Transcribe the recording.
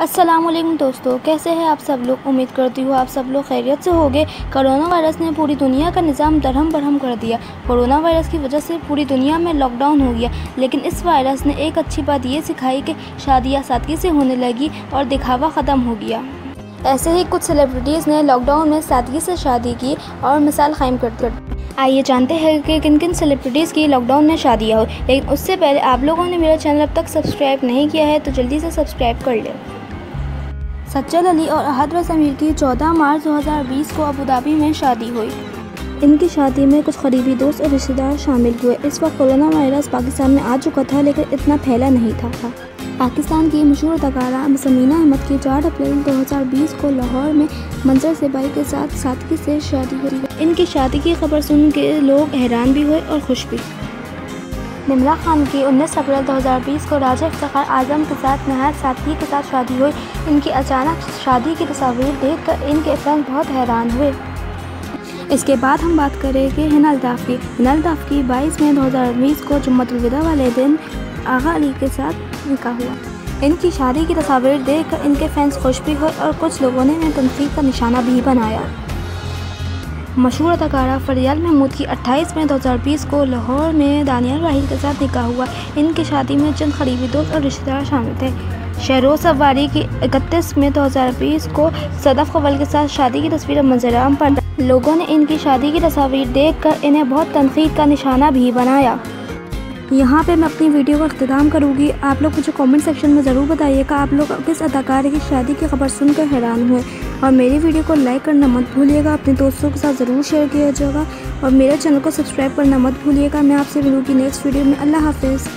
अस्सलाम वालेकुम दोस्तों, कैसे हैं आप सब लोग। उम्मीद करती हूँ आप सब लोग खैरियत से होंगे। कोरोना वायरस ने पूरी दुनिया का निज़ाम दरहम बरहम कर दिया। कोरोना वायरस की वजह से पूरी दुनिया में लॉकडाउन हो गया, लेकिन इस वायरस ने एक अच्छी बात ये सिखाई कि शादियाँ सादगी से होने लगी और दिखावा ख़त्म हो गया। ऐसे ही कुछ सेलिब्रिटीज़ ने लॉकडाउन में सादगी से शादी की और मिसाल कायम कर दी। आइए जानते हैं कि किन किन सेलिब्रिटीज़ की लॉकडाउन में शादियाँ हो। लेकिन उससे पहले आप लोगों ने मेरा चैनल अब तक सब्सक्राइब नहीं किया है तो जल्दी से सब्सक्राइब कर लें। सचल अली और अहदरा समीर की 14 मार्च 2020 को अबू धाबी में शादी हुई। इनकी शादी में कुछ करीबी दोस्त और रिश्तेदार शामिल हुए। इस वक्त कोरोना वायरस पाकिस्तान में आ चुका था, लेकिन इतना फैला नहीं था। पाकिस्तान की मशहूर अदाकारा समीना अहमद की 4 अप्रैल 2020 को लाहौर में मंजर सेहबाई के साथ सादगी से शादी हुई। इनकी शादी की खबर सुन के लोग हैरान भी हुए और खुश भी। निमरा खान की 19 अप्रैल 2020 को राजा शकीर आज़म के साथ नहायत सादगी के साथ शादी हुई। इनकी अचानक शादी की तस्वीर देखकर इनके फैन बहुत हैरान हुए। इसके बाद हम बात करेंगे हिना अल्ताफ की। हिना अल्ताफ की 22 मई 2020 को जुम्मतुलविदा वाले दिन आगा अली के साथ निकाह हुआ। इनकी शादी की तस्वीर देखकर इनके फैंस खुश भी हुए और कुछ लोगों ने इन्हें तनकीद का निशाना भी बनाया। मशहूर अदाकारा फरियाल महमूद की 28 मई 2020 को लाहौर में दानियाल राहील के साथ निकाह हुआ। इनकी शादी में चंद करीबी दोस्त और रिश्तेदार शामिल थे। शहरोज सबवारी की 31 मई 2020 को सदफ कंवल के साथ शादी की तस्वीर मंजराम पर लोगों ने इनकी शादी की तस्वीर देखकर इन्हें बहुत तनकीद का निशाना भी बनाया। यहाँ पे मैं अपनी वीडियो का अख्तिताम करूँगी। आप लोग मुझे कमेंट सेक्शन में ज़रूर बताइएगा आप लोग किस अदाकार की शादी की खबर सुनकर हैरान हुए। और मेरी वीडियो को लाइक करना मत भूलिएगा, अपने दोस्तों के साथ ज़रूर शेयर किया जाएगा और मेरे चैनल को सब्सक्राइब करना मत भूलिएगा। मैं आपसे मिलूँगी नेक्स्ट वीडियो में। अल्लाह हाफिज़।